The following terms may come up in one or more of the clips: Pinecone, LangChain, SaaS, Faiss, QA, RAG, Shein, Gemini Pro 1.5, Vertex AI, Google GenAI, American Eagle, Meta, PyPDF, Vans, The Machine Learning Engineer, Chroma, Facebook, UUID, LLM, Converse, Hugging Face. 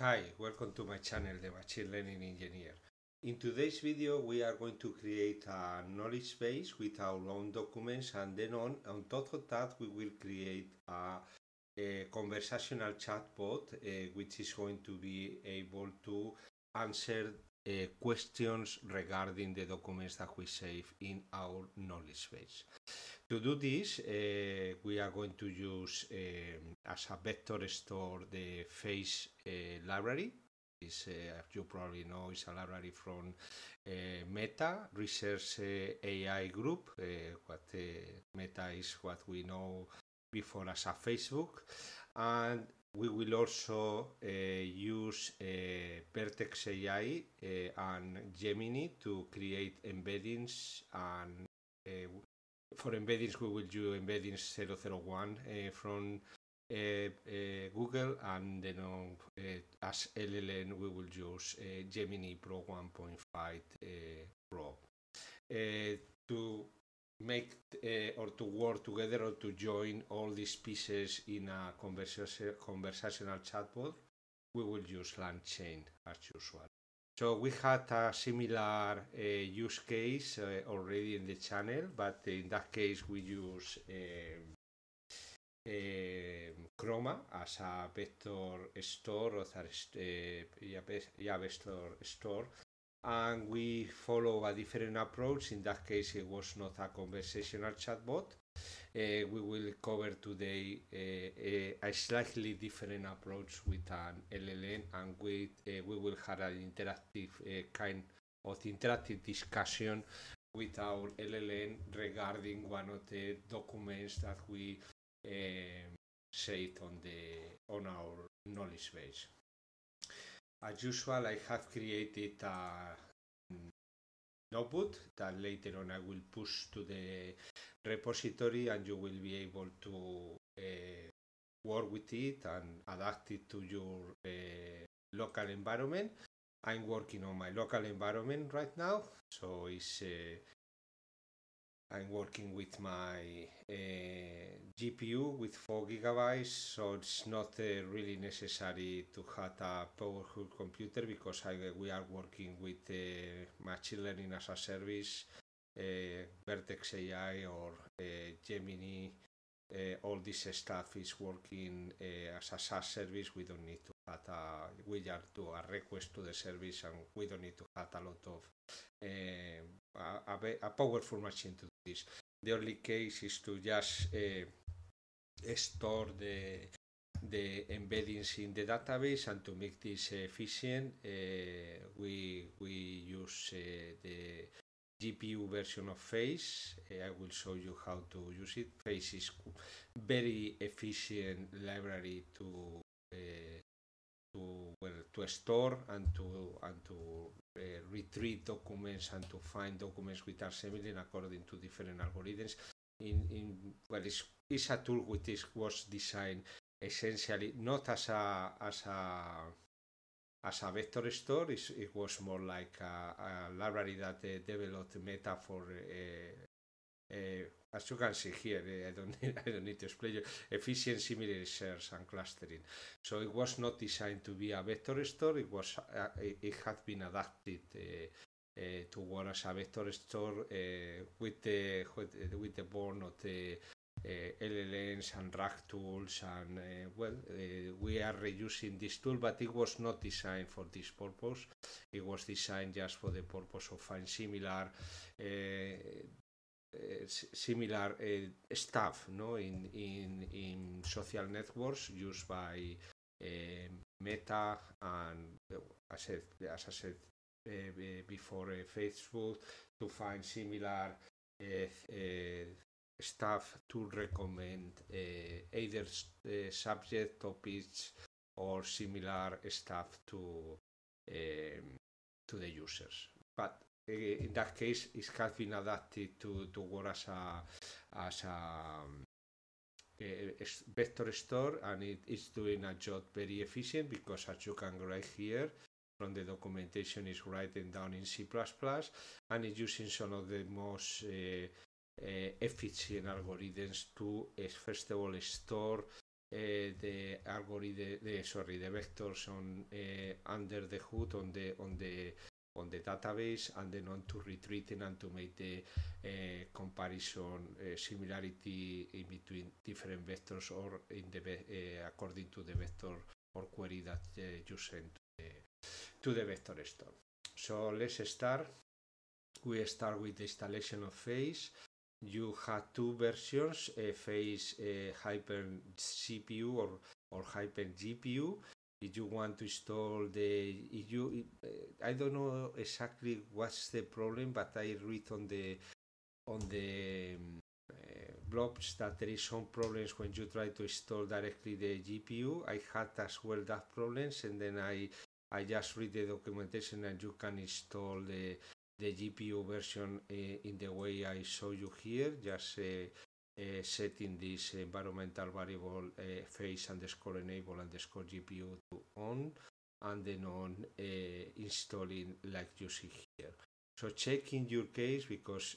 Hi, welcome to my channel, The Machine Learning Engineer. In today's video, we are going to create a knowledge base with our own documents, and then on top of that, we will create a conversational chatbot, which is going to be able to answer questions regarding the documents that we save in our knowledge base. To do this, we are going to use as a vector store the Faiss library. This, as you probably know, is a library from Meta Research AI Group. Meta is what we know before as a Facebook, and we will also use Vertex AI and Gemini to create embeddings and. For embeddings, we will do embeddings 001 from Google, and then as LLM, we will use Gemini Pro 1.5 Pro. To make or to work together or to join all these pieces in a conversational chatbot, we will use LangChain as usual. So we had a similar use case already in the channel, but in that case we use Chroma as a vector store, or a vector store, and we follow a different approach. In that case, it was not a conversational chatbot. We will cover today a slightly different approach with an LLM, and we will have an interactive kind of interactive discussion with our LLM regarding one of the documents that we saved on our knowledge base. As usual, I have created a notebook that later on I will push to the repository, and you will be able to work with it and adapt it to your local environment. I'm working on my local environment right now, so it's I'm working with my GPU with 4 GB, so it's not really necessary to have a powerful computer because we are working with machine learning as a service, Vertex AI or Gemini. All this stuff is working as a SaaS service. We don't need to have we are to a request to the service, and we don't need to have a lot of a powerful machine to do this. The only case is to just store the embeddings in the database, and to make this efficient, we use the GPU version of Faiss. I will show you how to use it. Faiss is very efficient library to store and to retrieve documents and to find documents with are similar according to different algorithms. It's a tool which was designed essentially not as a vector store. It was more like a library that developed Meta for, as you can see here, I don't need to explain you, efficient similar search and clustering. So it was not designed to be a vector store. It was it had been adapted to work as a vector store with the born of the LLMs and RAG tools, and we are reusing this tool, but it was not designed for this purpose. It was designed just for the purpose of finding similar stuff, no, in social networks used by Meta and as I said before, Facebook, to find similar stuff to recommend either subject, topics, or similar stuff to the users. But in that case, it has been adapted to work as a vector store, and it is doing a job very efficient because, as you can write here from the documentation, is written down in C++, and it's using some of the most efficient algorithms to first of all store de vectors on under the hood, on the database, and then on to retraining and to make the comparison similarity in between different vectors or in the according to the vector or query that you send to the vector store. So let's start. We start with the installation of Faiss. You had two versions, Faiss Hyper CPU or Hyper GPU. If you want to install I don't know exactly what's the problem, but I read on the blogs that there is some problems when you try to install directly the GPU. I had as well that problems, and then I just read the documentation and you can install the GPU version in the way I show you here, just setting this environmental variable Faiss _enable_GPU to on, and then on installing like you see here. So check in your case, because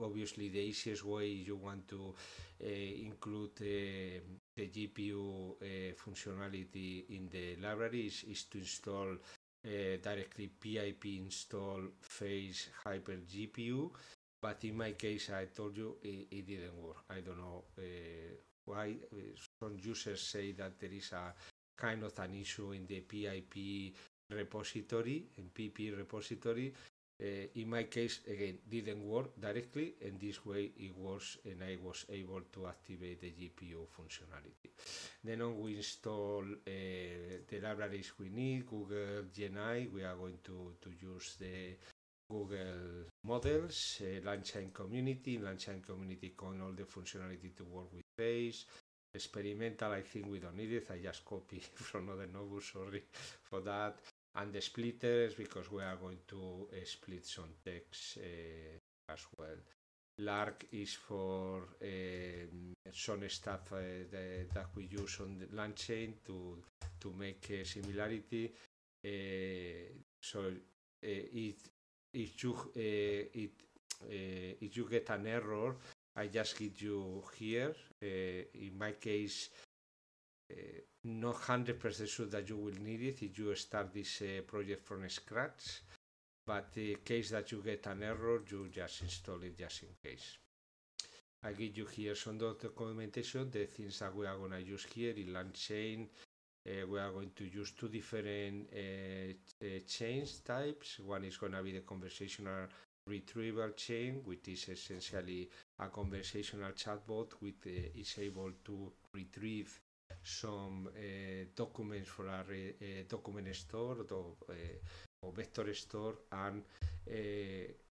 obviously the easiest way you want to include the GPU functionality in the library is to install directly pip install Faiss Hyper GPU, but in my case I told you it didn't work. I don't know why. Some users say that there is a kind of an issue in the pip repository and pp repository. In my case, again, didn't work directly, and this way it works, and I was able to activate the GPU functionality. Then on we install the libraries we need, Google GenAI. We are going to use the Google models, LangChain community. LangChain community con all the functionality to work with Faiss. Experimental, I think we don't need it. I just copy from other notebooks, sorry for that. And the splitters, because we are going to split some text as well. Lark is for some stuff that we use on the LangChain to make a similarity. If you get an error, I just give you here. In my case, not 100% sure that you will need it if you start this project from scratch, but in case that you get an error, you just install it just in case. I give you here some documentation, the things that we are going to use here in LangChain. We are going to use two different chain types. One is going to be the conversational retrieval chain, which is essentially a conversational chatbot which is able to retrieve some documents for our document store or vector store, and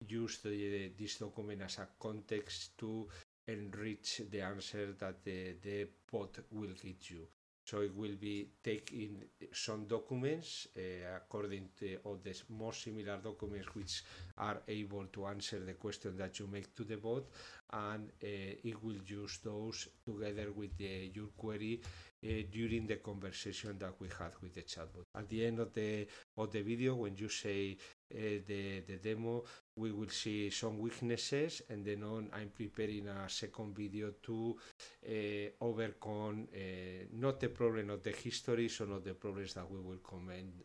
use this document as a context to enrich the answer that the bot will give you. So it will be taking some documents according to all the most similar documents which are able to answer the question that you make to the bot, and it will use those together with your query during the conversation that we had with the chatbot. At the end of the video, when you say the demo, we will see some weaknesses, and then on I'm preparing a second video to overcome not the problem of the history, so not the problems that we will comment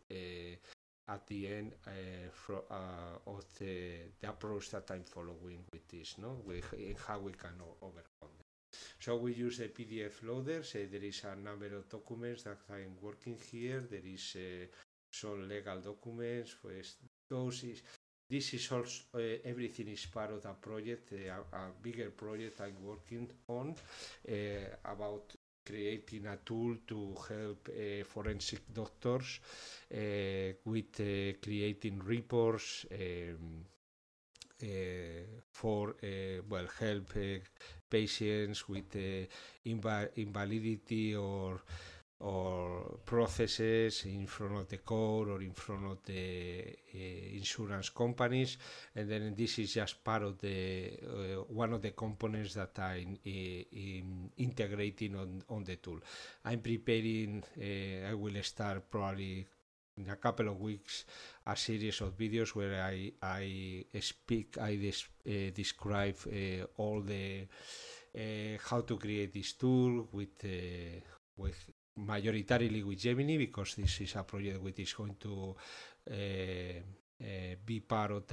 at the end of the approach that I'm following with this, no? How we can overcome them. So we use the PDF loader. So there is a number of documents that I'm working here. There is some legal documents. This is also everything is part of a project, a bigger project I'm working on about creating a tool to help forensic doctors with creating reports for help patients with invalidity or processes in front of the court or in front of the insurance companies. And then this is just part of the one of the components that I'm integrating on the tool. I'm preparing, I will start probably in a couple of weeks a series of videos where I describe all the how to create this tool with majoritarily with Gemini, because this is a project which is going to be part of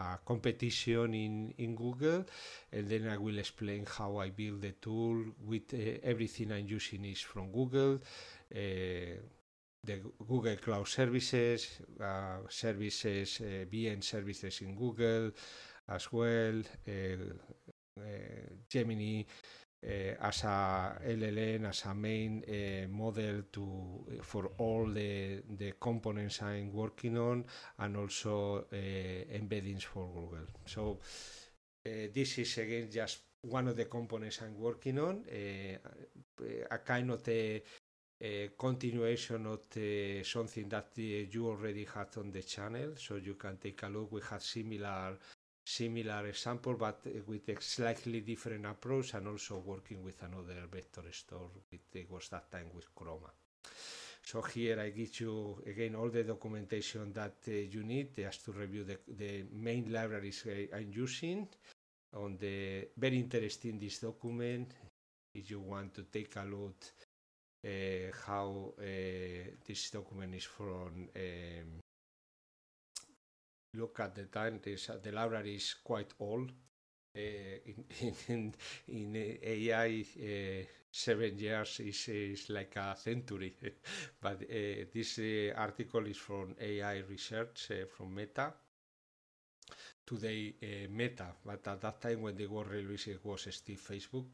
a competition in Google, and then I will explain how I build the tool with everything I'm using is from Google, the Google Cloud services, VM services in Google as well, Gemini as a LLM, as a main model for all the components I'm working on, and also embeddings for Google. So this is again just one of the components I'm working on, a kind of a continuation of something that you already had on the channel, so you can take a look. We have similar example, but with a slightly different approach, and also working with another vector store. It was that time with Chroma. So here I give you again all the documentation that you need just to review the main libraries I'm using. On the very interesting this document, if you want to take a look how this document is from. Look at the time. The library is quite old. In AI, 7 years is like a century. But this article is from AI research from Meta. Today, Meta, but at that time when they were released, it was still Facebook.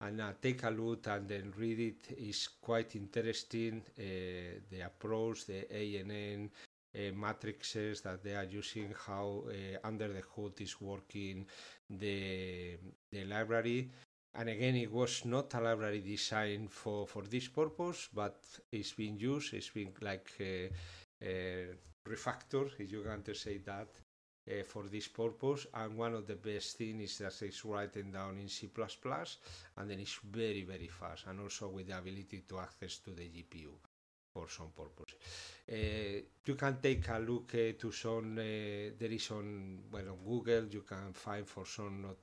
And take a look and then read it. It's quite interesting. The approach, the ANN. Matrices that they are using, how under the hood is working the library. And again, it was not a library designed for this purpose, but it's been used, it's been like refactored, if you want to say that, for this purpose. And one of the best things is that it's written down in C++, and then it's very, very fast, and also with the ability to access to the GPU. For some purpose, you can take a look to some. There is on, well, on Google you can find for some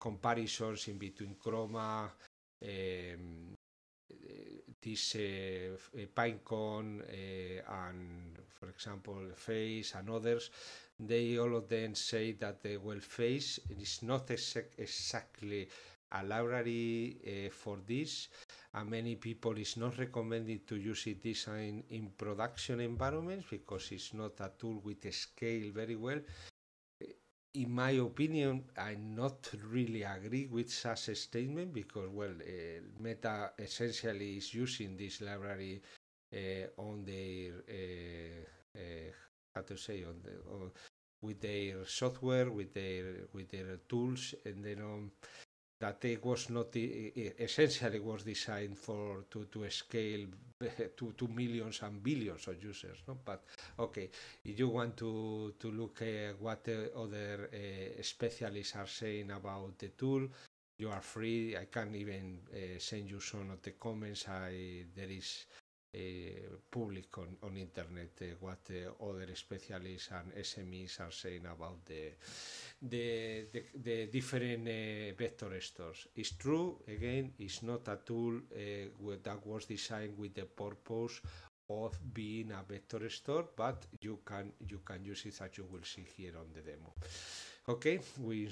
comparisons in between Chroma, this Pinecone, and for example Faiss and others. They all of them say that the well, Faiss is not exactly a library for this, and many people is not recommended to use it design in production environments because it's not a tool with a scale very well. In my opinion, I not really agree with such a statement, because well, Meta essentially is using this library on their how to say on with their software, with their tools, and then on. That it was not essentially was designed for to scale to millions and billions of users, no? But okay, if you want to look at what other specialists are saying about the tool, you are free. I can even send you some of the comments. There is public on internet what other specialists and SMEs are saying about the different vector stores. It's true, again, it's not a tool that was designed with the purpose of being a vector store, but you can use it, as you will see here on the demo. Okay, we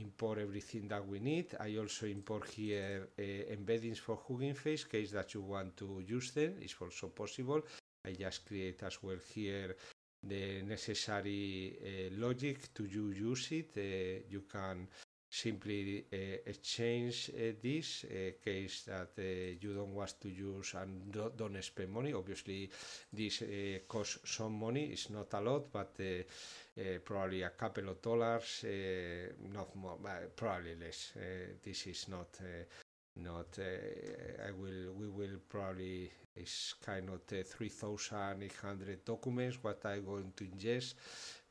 import everything that we need. I also import here embeddings for Hugging Face, case that you want to use them. It's also possible. I just create as well here the necessary logic to use it. You can simply exchange this case that you don't want to use and don't spend money. Obviously, this costs some money. It's not a lot, but probably a couple of dollars, not more, but probably less. This is not. We will probably. It's kind of 3,800 documents. What I'm going to ingest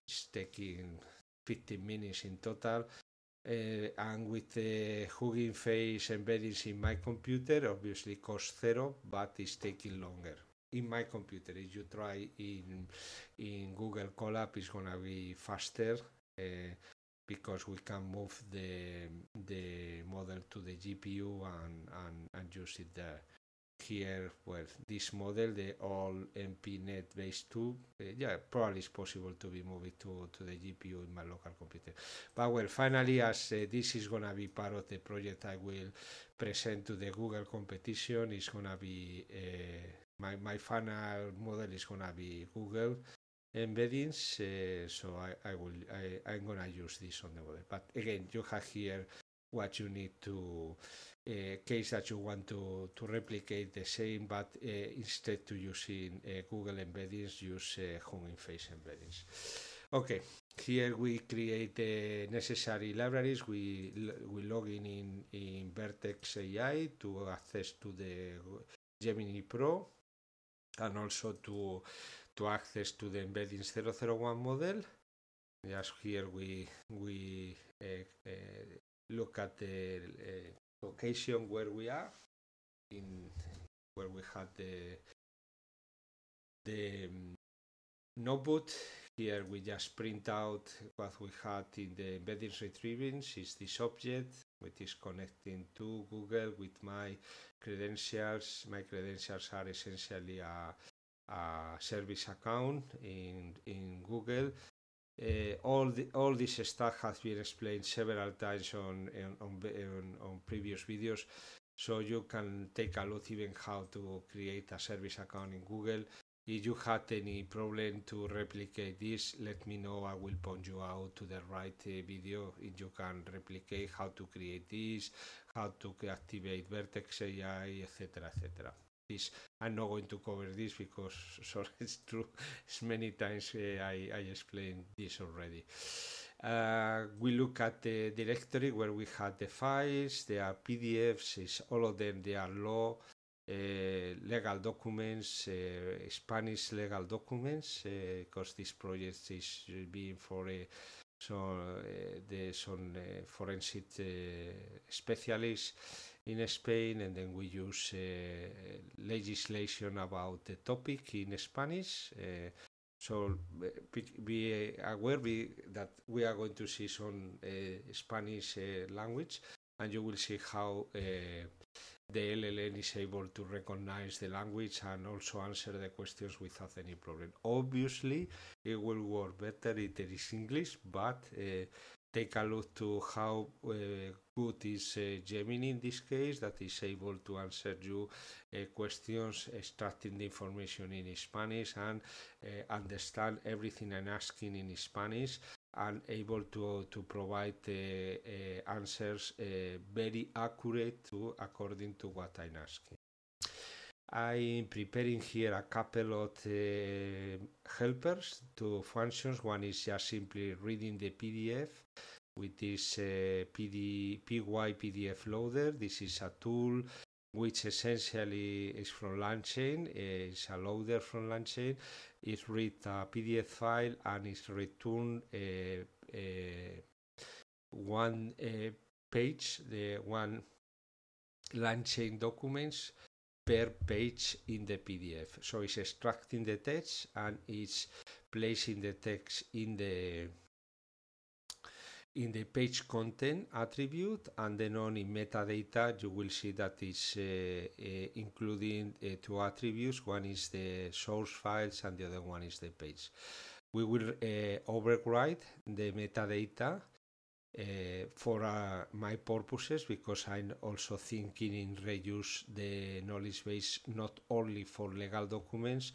is taking 15 minutes in total. And with the Hugging Face embeddings in my computer, obviously cost zero, but it's taking longer in my computer. If you try in Google Colab, it's gonna be faster. because we can move the model to the GPU and use it there. Here, well, this model, the all MPNet base 2, yeah, probably it's possible to be moved to the GPU in my local computer. But well, finally, as this is gonna be part of the project I will present to the Google competition, it's gonna be my final model is gonna be Google embeddings. So I'm gonna use this on the model. But again, you have here what you need to case that you want to replicate the same, but instead to using Google embeddings, use Hugging Face embeddings. Okay, here we create the necessary libraries. We log in Vertex AI to access to the Gemini Pro, and also to access to the embeddings 001 model. Just here we look at the location where we are, in where we had the notebook. Here we just print out what we had in the embeddings retrieving is this object, which is connecting to Google with my credentials. My credentials are essentially a service account in Google. All this stuff has been explained several times on previous videos, so you can take a look even how to create a service account in Google. If you had any problem to replicate this, let me know. I will point you out to the right video if you can replicate how to create this, how to activate Vertex AI, etc., etc. This, I'm not going to cover this because, sorry, it's true, it's many times I explained this already. We look at the directory where we had the files. There are PDFs, all of them, they are law, legal documents, Spanish legal documents, because this project is being for some forensic specialists in Spain, and then we use legislation about the topic in Spanish. So be aware that we are going to see some Spanish language, and you will see how the LLM is able to recognize the language and also answer the questions without any problem. Obviously, it will work better if there is English, but take a look to how good is Gemini in this case, that is able to answer you questions, extracting the information in Spanish and understand everything I'm asking in Spanish, and able to provide answers very accurate according to what I'm asking. I'm preparing here a couple of helpers to functions. One is just simply reading the PDF with this PyPDF loader. This is a tool which essentially is from LangChain. It's a loader from LangChain. It reads a PDF file and it returns one page, the one LangChain documents per page in the PDF. So it's extracting the text and it's placing the text in the page content attribute, and then on in metadata you will see that it's including two attributes. One is the source files and the other one is the page. We will overwrite the metadata for my purposes, because I'm also thinking in reuse the knowledge base not only for legal documents.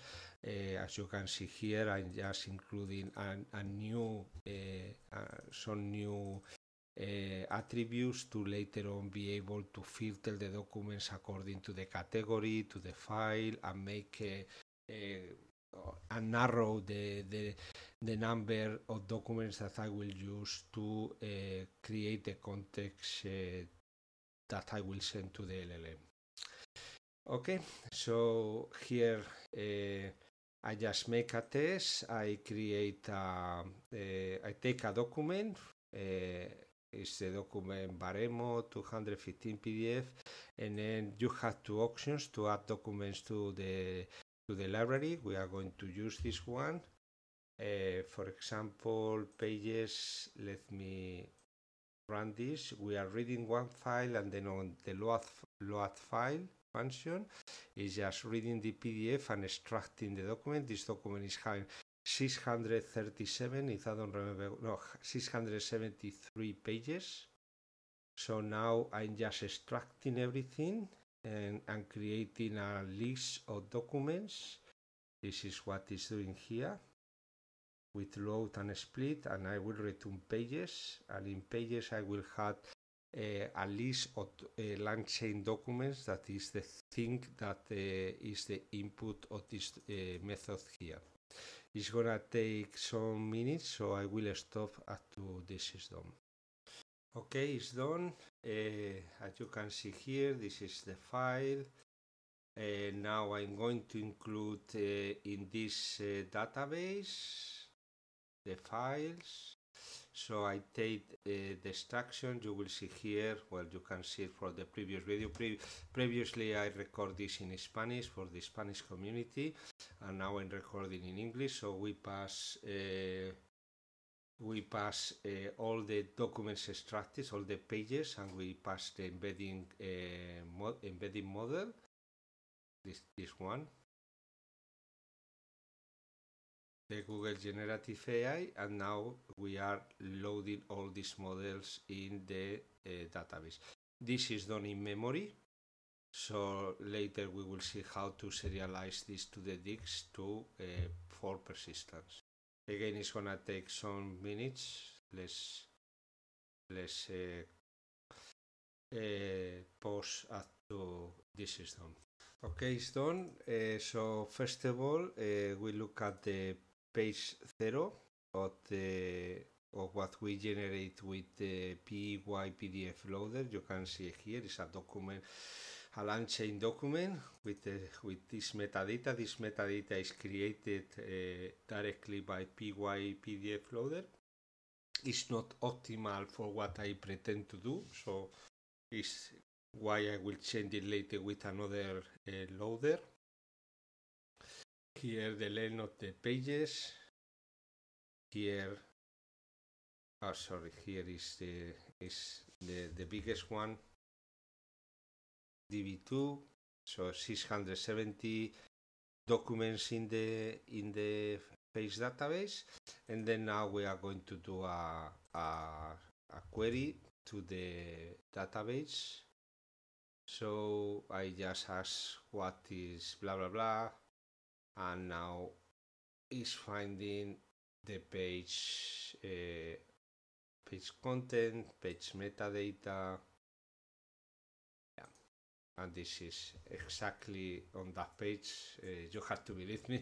As you can see here, I'm just including some new attributes to later on be able to filter the documents according to the category, to the file, and make and narrow the number of documents that I will use to create the context that I will send to the LLM. Okay, so here I just make a test. I create I take a document. It's the document Baremo 215 PDF, and then you have two options to add documents to the library. We are going to use this one, For example, pages, let me run this. We are reading one file, and then on the load file function is just reading the PDF and extracting the document. This document is having 637, if I don't remember, no, 673 pages. So now I'm just extracting everything and creating a list of documents. This is what it's doing here with load and split, and I will return pages, and in pages I will have a list of LangChain documents. That is the thing that is the input of this method here. It's gonna take some minutes, so I will stop after this is done. Okay, it's done. As you can see here, this is the file. Now I'm going to include in this database the files. So I take the extraction. You will see here, well, you can see it from the previous video. Previously I record this in Spanish for the Spanish community, and now I'm recording in English. So we pass all the documents extracted, all the pages, and we pass the embedding model. This one, the Google Generative AI, and now we are loading all these models in the database. This is done in memory, so later we will see how to serialize this to the disk to for persistence. Again, it's gonna take some minutes. Let's pause after this is done. Okay, it's done. So first of all, we look at the page 0 of what we generate with the PyPDF loader. You can see here is a document, a LangChain document with this metadata. This metadata is created directly by PyPDF loader. It's not optimal for what I pretend to do, so it's why I will change it later with another loader. Here the length of the pages. Here, oh sorry, here is the biggest one, DB2. So 670 documents in the Faiss database, and then now we are going to do a query to the database. So I just ask what is blah blah blah, and now it's finding the page, page content, page metadata, yeah. And this is exactly on that page. You have to believe me,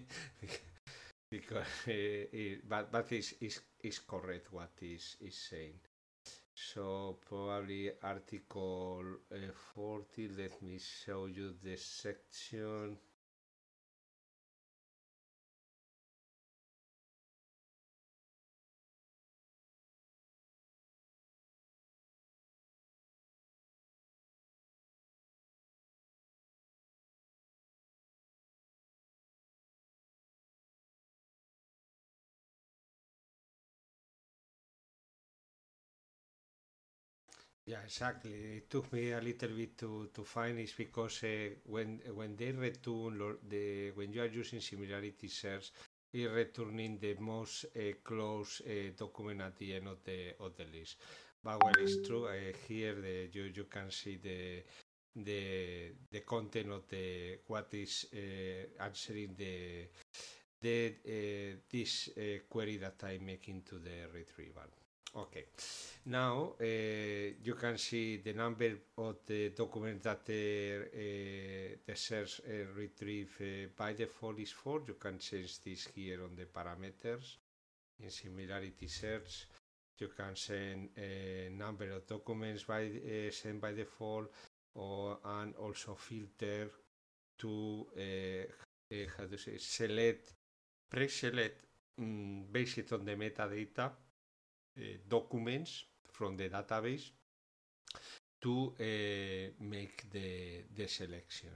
because but it's correct what is saying. So probably article 40, let me show you the section. Yeah, exactly. It took me a little bit to find it, because when they return when you are using similarity search, it's returning the most close document at the end of the list. But when it's true, here you can see the content of the what is answering this query that I'm making to the retrieval. Okay, now you can see the number of the documents that the search retrieve by default is 4. You can change this here on the parameters. In similarity search, you can send a number of documents sent by default, and also filter to how to say, pre-select based on the metadata. Documents from the database to make the selection.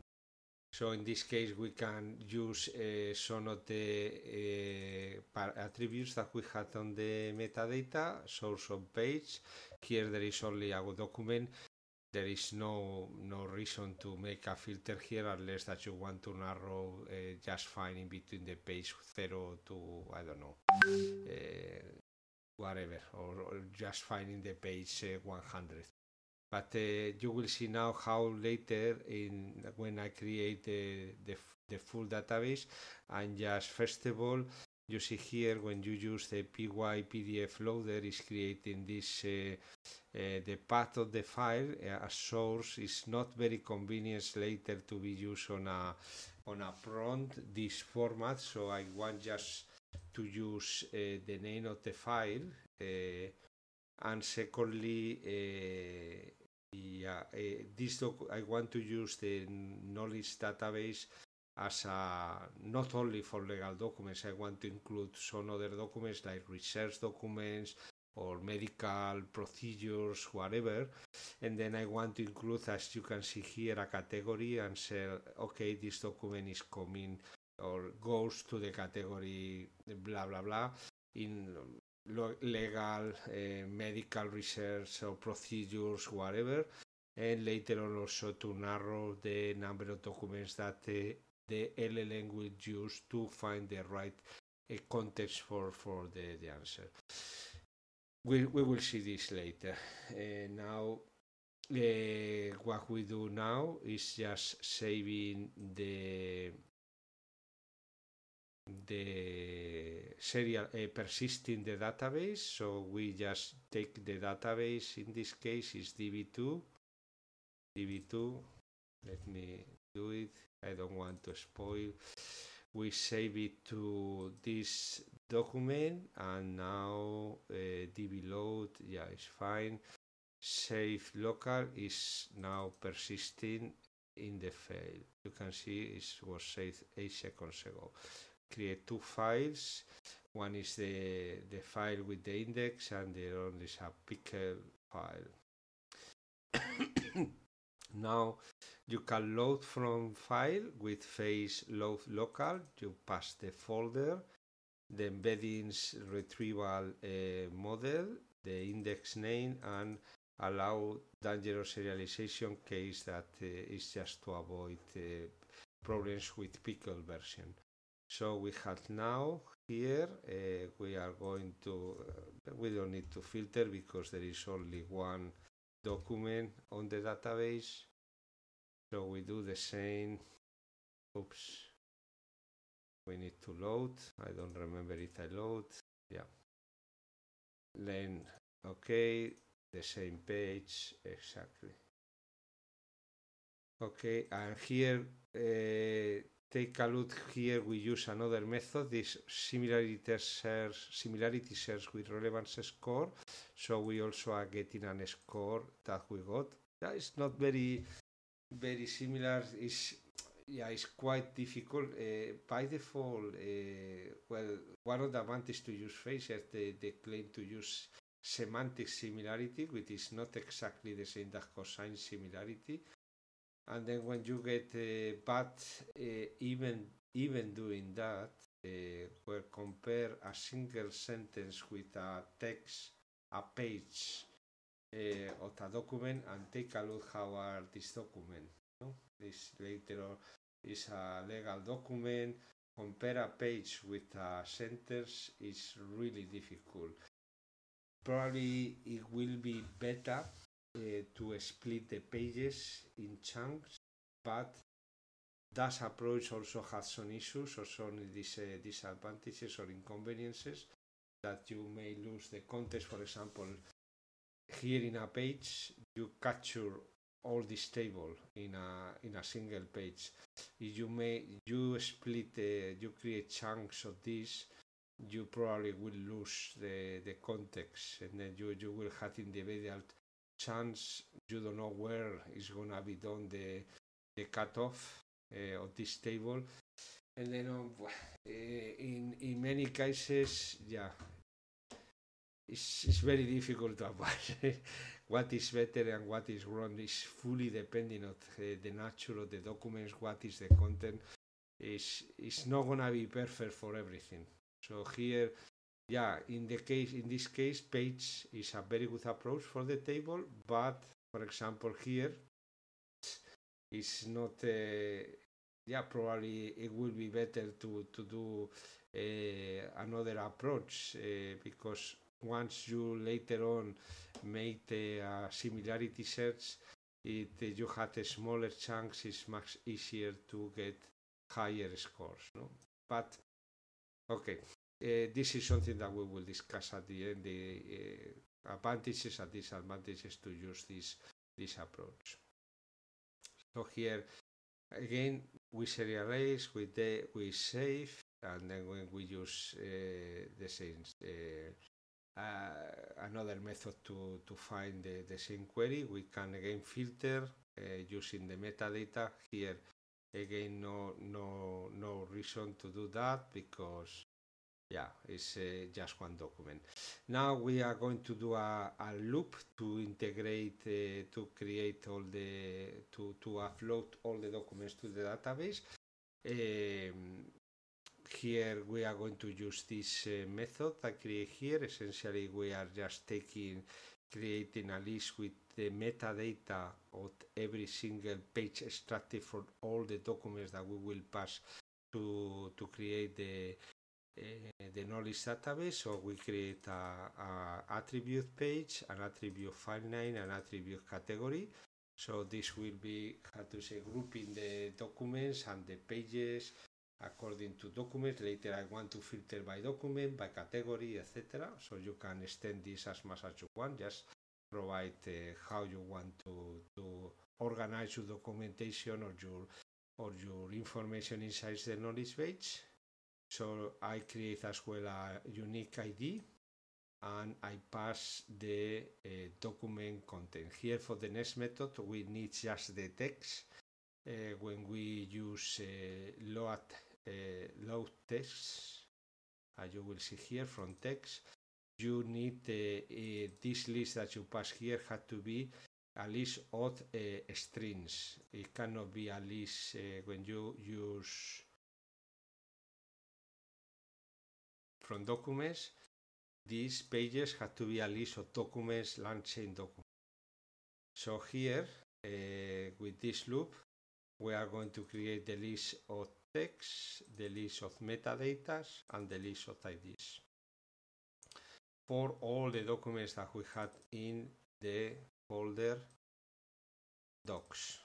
So in this case, we can use some of the attributes that we had on the metadata, source of page. Here there is only a document. There is no reason to make a filter here unless that you want to narrow just fine in between the page 0 to, I don't know, whatever, or just finding the page 100. But you will see now how later, when I create the full database, and just first of all, you see here when you use the PyPDF loader is creating this, the path of the file as source is not very convenient later to be used on a prompt, this format, so I want just to use the name of the file, and secondly, I want to use the knowledge database as not only for legal documents. I want to include some other documents like research documents or medical procedures, whatever. And then I want to include, as you can see here, a category and say, okay, this document is coming or goes to the category blah, blah, blah in legal, medical research or procedures, whatever. And later on also to narrow the number of documents that the LLM will use to find the right context for the answer. We will see this later. Now, what we do now is just saving the serial, persisting the database. So we just take the database, in this case is DB2. Let me do it. I don't want to spoil. We save it to this document, and now DB load, yeah, it's fine. Save local is now persisting in the file. You can see it was saved 8 seconds ago. Create two files. One is the file with the index, and the other is a pickle file. Now you can load from file with Faiss load local. You pass the folder, the embeddings retrieval model, the index name, and allow dangerous serialization case that is just to avoid problems with pickle version. So we have now here, we are going to, we don't need to filter because there is only one document on the database, so we do the same. Oops, we need to load. I don't remember if I load. Yeah, then okay, the same page exactly. Okay, and here take a look. Here we use another method, this similarity search with relevance score. So we also are getting a score that we got. That is not very similar. It's quite difficult. By default, well, one of the advantages to use Faiss is they claim to use semantic similarity, which is not exactly the same as cosine similarity. And then when you get even doing that, where compare a single sentence with a text, a page of a document, and take a look how are this document. No? This later on is a legal document. Compare a page with a sentence is really difficult. Probably it will be better to split the pages in chunks, but that approach also has some issues or some disadvantages or inconveniences that you may lose the context. For example, here in a page, you capture all this table in a single page. You create chunks of this, you probably will lose the context, and then you will have individual chance. You don't know where is gonna be done the cutoff of this table, and then in many cases, yeah, it's very difficult to avoid. what is better and what is wrong is fully depending on the nature of the documents, what is the content. It's not gonna be perfect for everything. So here, yeah, in this case, page is a very good approach for the table, but for example here, it's not. Yeah, probably it will be better to do another approach because once you later on make a similarity search, you have a smaller chunks. It's much easier to get higher scores. No, but okay, this is something that we will discuss at the end. The advantages and disadvantages to use this approach. So here again, we serialize, we save, and then when we use the same another method to find the same query, we can again filter using the metadata. Here again, no reason to do that because yeah, it's just one document. Now we are going to do a loop to integrate, to create all the, to upload all the documents to the database. Here we are going to use this method I create here. Essentially, we are just creating a list with the metadata of every single page extracted from all the documents that we will pass to create the knowledge database. So we create a attribute page, an attribute file name, an attribute category. So this will be, how to say, grouping the documents and the pages according to documents. Later I want to filter by document, by category, etc. So you can extend this as much as you want. Just provide how you want to organize your documentation or your information inside the knowledge page. So I create as well a unique ID and I pass the document content. Here for the next method, we need just the text. When we use load text, as you will see here from text, you need this list that you pass here had to be a list of strings. It cannot be a list when you use from documents. These pages have to be a list of documents, LangChain documents. So here with this loop, we are going to create the list of text, the list of metadata, and the list of IDs for all the documents that we had in the folder docs.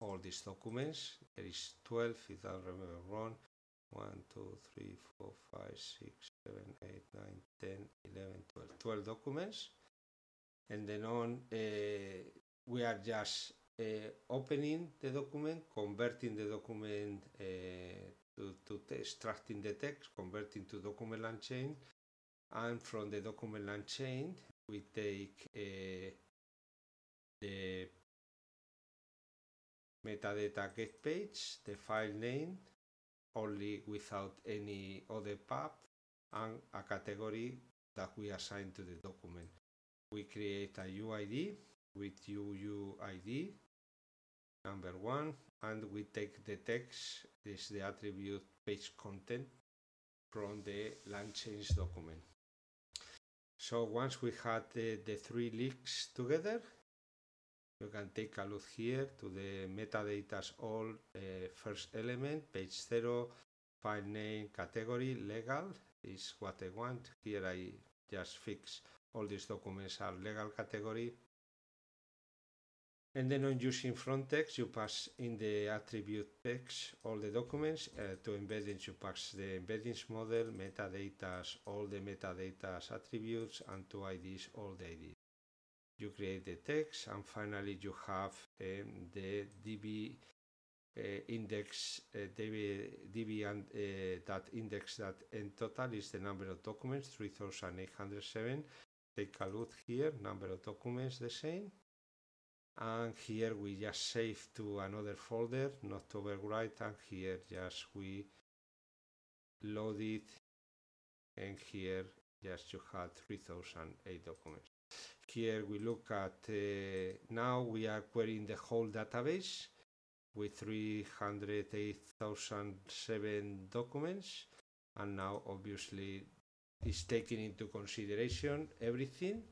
All these documents, there is 12, if I remember wrong. 1, 2, 3, 4, 5, 6, 7, 8, 9, 10, 11, 12. 12 documents. And then on, we are just opening the document, converting the document to extracting the text, converting to document LangChain. And from the document LangChain, we take the metadata get page, the file name, only without any other path, and a category that we assign to the document. We create a UID with UUID number 1, and we take the text, this is the attribute page content, from the LangChain's document. So once we had the three links together, you can take a look here to the metadata's all first element, page 0, file name, category, legal is what I want. Here I just fix all these documents are legal category. And then on using from text, you pass in the attribute text all the documents. To embeddings, you pass the embeddings model, metadata's all the metadata's attributes, and to IDs all the IDs. You create the text, and finally you have the DB index, that index that in total is the number of documents, 3,807. Take a look here, number of documents the same. And here we just save to another folder, not to overwrite, and here just we load it, and here just you have 3,008 documents. here we look at, now we are querying the whole database with 308,007 documents, and now obviously it's taking into consideration everything.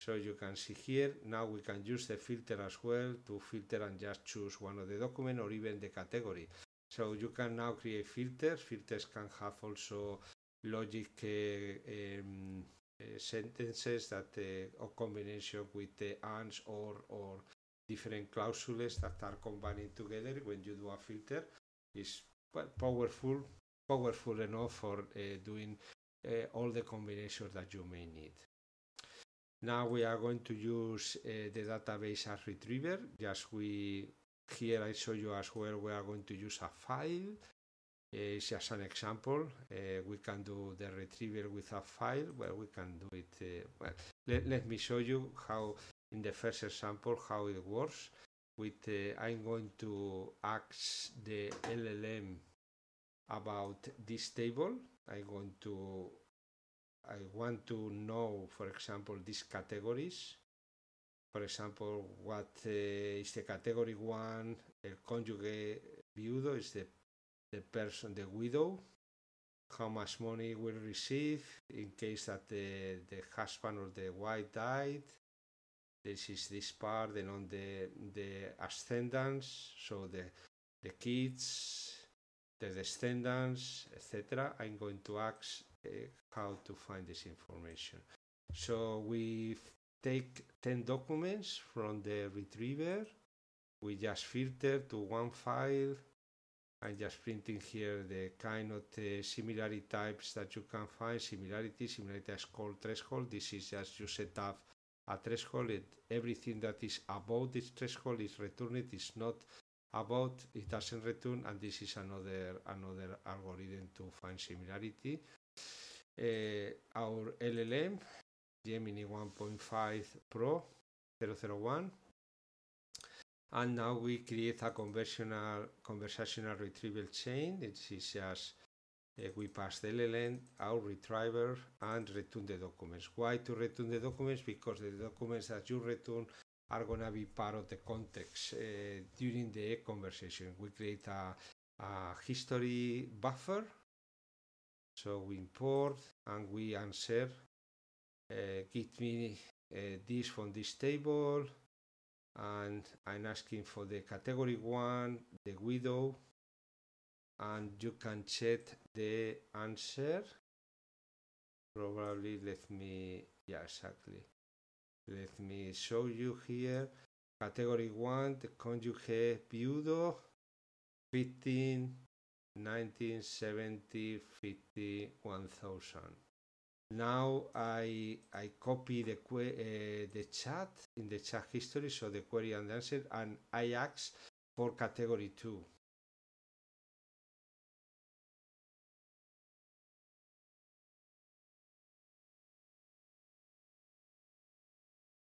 So you can see here, now we can use the filter as well to filter and just choose one of the document or even the category. So you can now create filters. Filters can have also logic sentences that or combination with the ands or different clauses that are combined together when you do a filter. It's powerful enough for doing all the combinations that you may need. Now we are going to use the database as retriever. Just here I show you as well, we are going to use a file. It's just an example. We can do the retriever with a file. Well, we can do it. Let me show you how in the first example how it works. With I'm going to ask the LLM about this table. I want to know, for example, these categories. For example, what is the category one? El cónyuge viudo is the person, the widow. How much money will receive in case that the husband or the wife died. This is this part, then on the ascendants, so the kids, the descendants, etc. I'm going to ask how to find this information. So we take 10 documents from the retriever. We just filter to one file. I'm just printing here the kind of similarity types that you can find. Similarity is called threshold. This is just you set up a threshold. Everything that is above this threshold is returned. It's not about, it doesn't return, and this is another algorithm to find similarity. Our LLM, Gemini 1.5 Pro 001, and now we create a conversational retrieval chain. This is just we pass the LLM, our retriever, and return the documents. Why to return the documents? Because the documents that you return are going to be part of the context during the conversation. We create a history buffer. So we import and we answer, give me this from this table, and I'm asking for the category one, the widow, and you can check the answer. Probably let me show you here. Category one, the cónyuge viudo, 15. 1970 50 1000. Now I copy the chat in the chat history, so the query and answer, and I ask for category 2.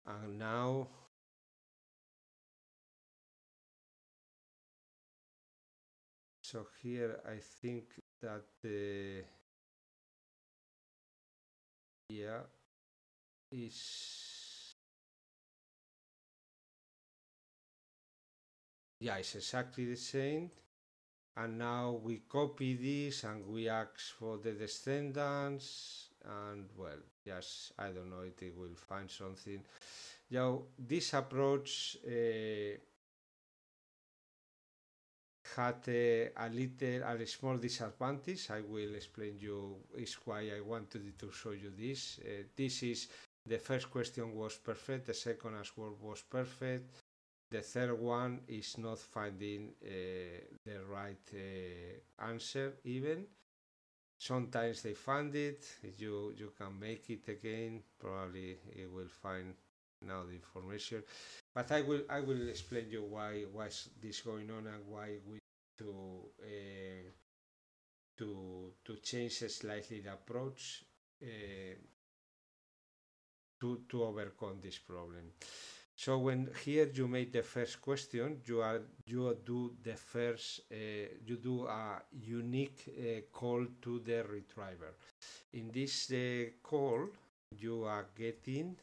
And now so here I think that it's exactly the same. And now we copy this and we ask for the descendants, and well, yes, I don't know if it will find something. Now this approach had a small disadvantage. I will explain you is why I wanted to show you this. This is the first question was perfect, the second as well was perfect, the third one is not finding the right answer even. Sometimes they find it. You can make it again. Probably it will find now the information, but I will explain you why this going on and why we to change slightly the approach to overcome this problem. So when here you make the first question, you do a unique call to the retriever. In this call you are getting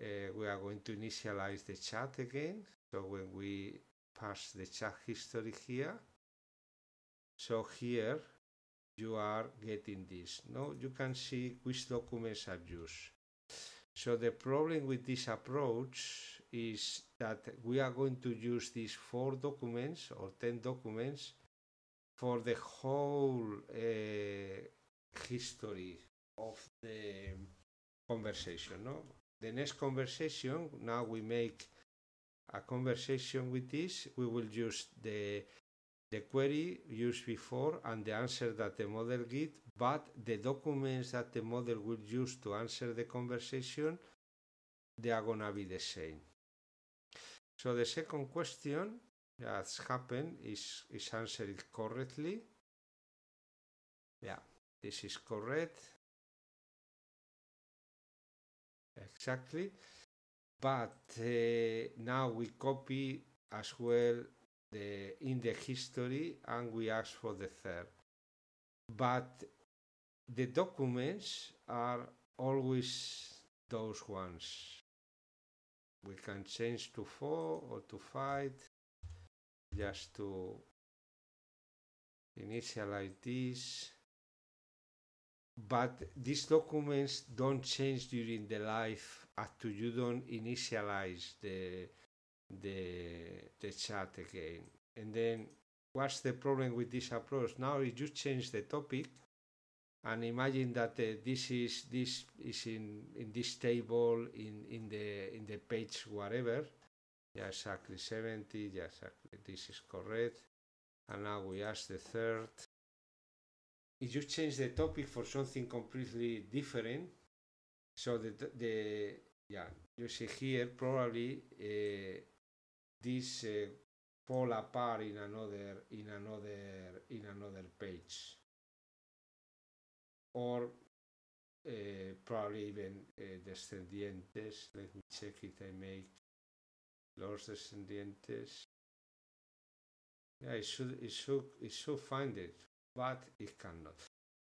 We are going to initialize the chat again. So when we pass the chat history here, so here you are getting this. Now you can see which documents are used. So the problem with this approach is that we are going to use these 4 documents or 10 documents for the whole history of the conversation. No, the next conversation, now we make a conversation with this, we will use the query used before and the answer that the model gives, but the documents that the model will use to answer the conversation, they are going to be the same. So the second question that's happened is answered correctly. Yeah, this is correct. Exactly. But now we copy as well in the history and we ask for the third, but the documents are always those ones. We can change to 4 or to 5 just to initialize this, but these documents don't change during the life after you don't initialize the chat again. And then what's the problem with this approach? Now if you change the topic and imagine that this is in this table in the page whatever. Yeah, exactly, 70. Yeah, exactly, this is correct. And now we ask the third. If you change the topic for something completely different, so the yeah, you see here probably this fall apart in another page, or probably even descendientes. Let me check if I make los descendientes. Yeah, it should find it, but it cannot.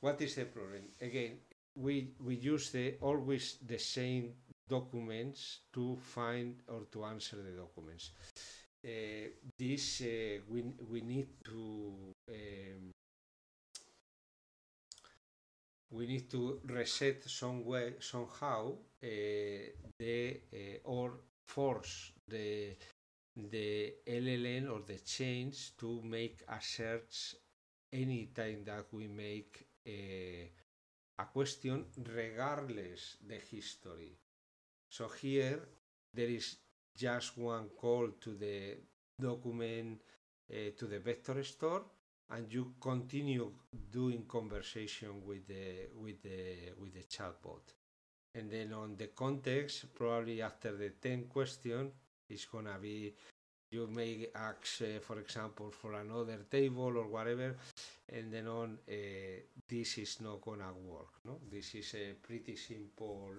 What is the problem? Again, we use always the same documents to find or to answer the documents. We need to reset somehow, or force the LLM or the chains to make a search anytime that we make a question, regardless the history. So here there is just one call to the document, to the vector store, and you continue doing conversation with the chatbot. And then on the context, probably after the 10th question, it's gonna be you may ask, for example, for another table or whatever, and then on this is not gonna work. No, this is a pretty simple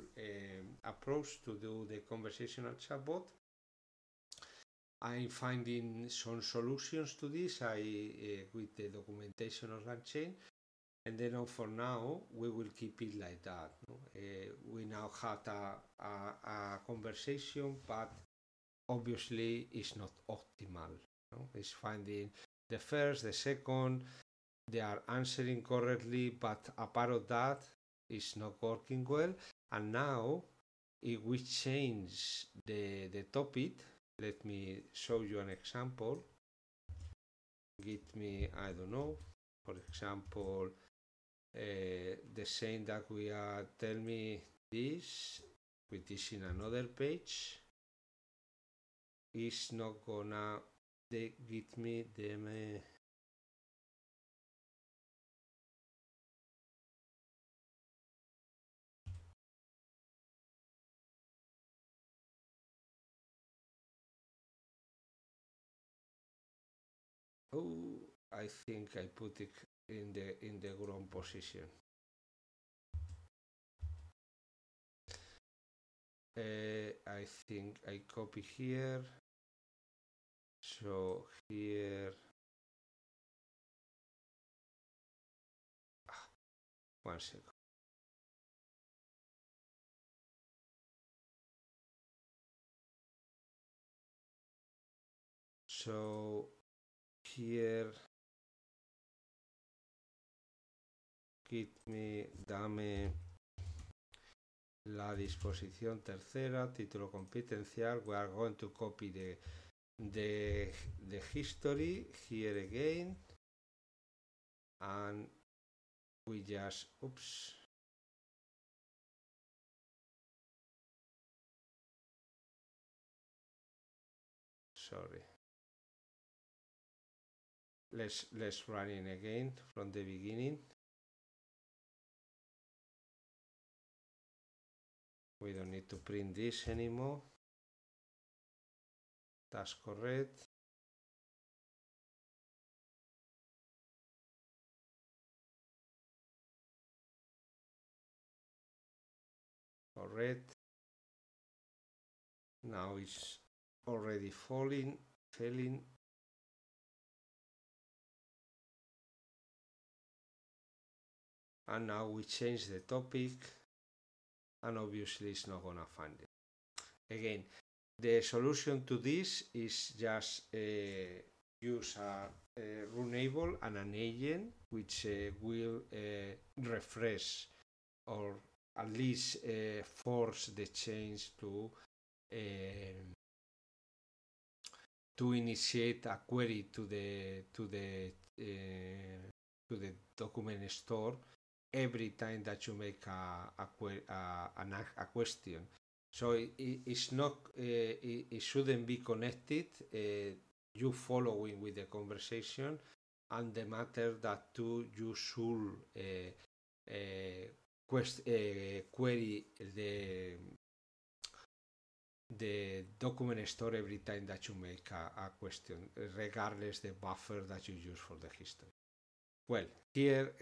approach to do the conversational chatbot. I'm finding some solutions to this with the documentation of LangChain, and then on for now we will keep it like that. No? We now had a conversation, but obviously it's not optimal. No? It's finding the first, the second, they are answering correctly, but a part of that is not working well. And now if we change the topic, let me show you an example. Give me, I don't know, for example, the same that we are, tell me this with this in another page. It's not gonna they give me them. Oh, I think I put it in the wrong position. I think I copy here. So here, one second. So here, dame la disposición tercera, título competencial. We are going to copy the history here again, and we just let's run it again from the beginning. We don't need to print this anymore. That's correct. Correct. Now it's already failing. And now we change the topic. And obviously it's not gonna find it. Again, the solution to this is just use a runable and an agent which will refresh or at least force the change to initiate a query to the document store every time that you make a question. So it's not, it shouldn't be connected. You following with the conversation and the matter that too you should query the document store every time that you make a question, regardless the buffer that you use for the history. Well, here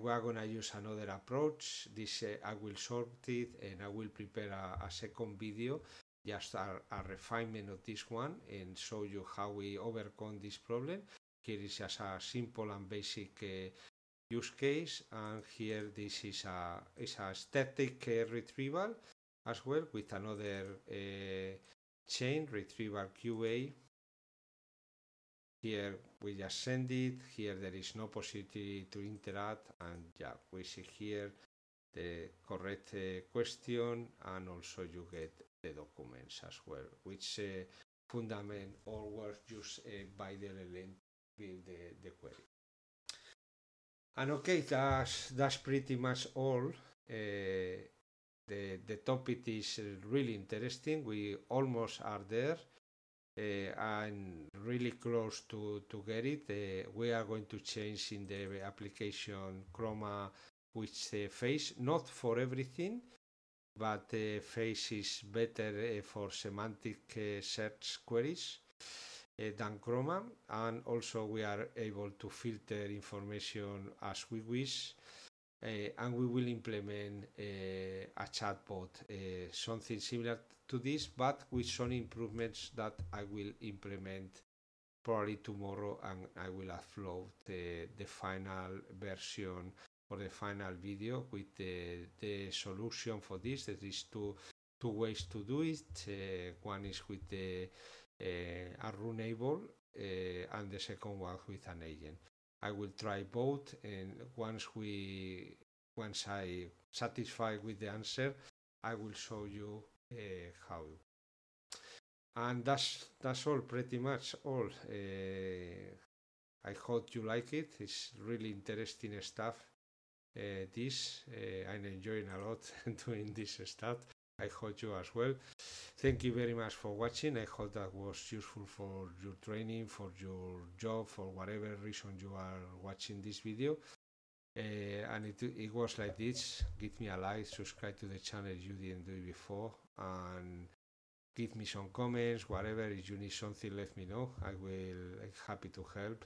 we are going to use another approach. This I will sort it and I will prepare a second video, just a refinement of this one, and show you how we overcome this problem. Here is just a simple and basic use case, and here this is a static retrieval as well with another chain, retrieval QA. Here we just send it. Here there is no possibility to interact, and yeah, we see here the correct question, and also you get the documents as well, which fundament always used by the LLM to build the query. And okay, that's pretty much all. The topic is really interesting. We almost are there. I'm really close to get it. We are going to change in the application Chroma with Faiss, not for everything, but Faiss is better for semantic search queries than Chroma, and also we are able to filter information as we wish, and we will implement a chatbot, something similar to this, but with some improvements that I will implement probably tomorrow, and I will upload the final version or the final video with the solution for this. There is two ways to do it. One is with a runable, and the second one with an agent. I will try both, and once I satisfy with the answer, I will show you how. And that's all, pretty much all. I hope you like it. It's really interesting stuff. I'm enjoying a lot doing this stuff. I hope you as well. Thank you very much for watching. I hope that was useful for your training, for your job, for whatever reason you are watching this video. And it was like this. Give me a like, subscribe to the channel if you didn't do it before, and give me some comments, whatever. If you need something, let me know. I'm happy to help,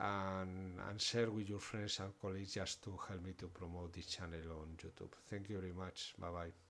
and share with your friends and colleagues just to help me to promote this channel on YouTube. Thank you very much. Bye bye.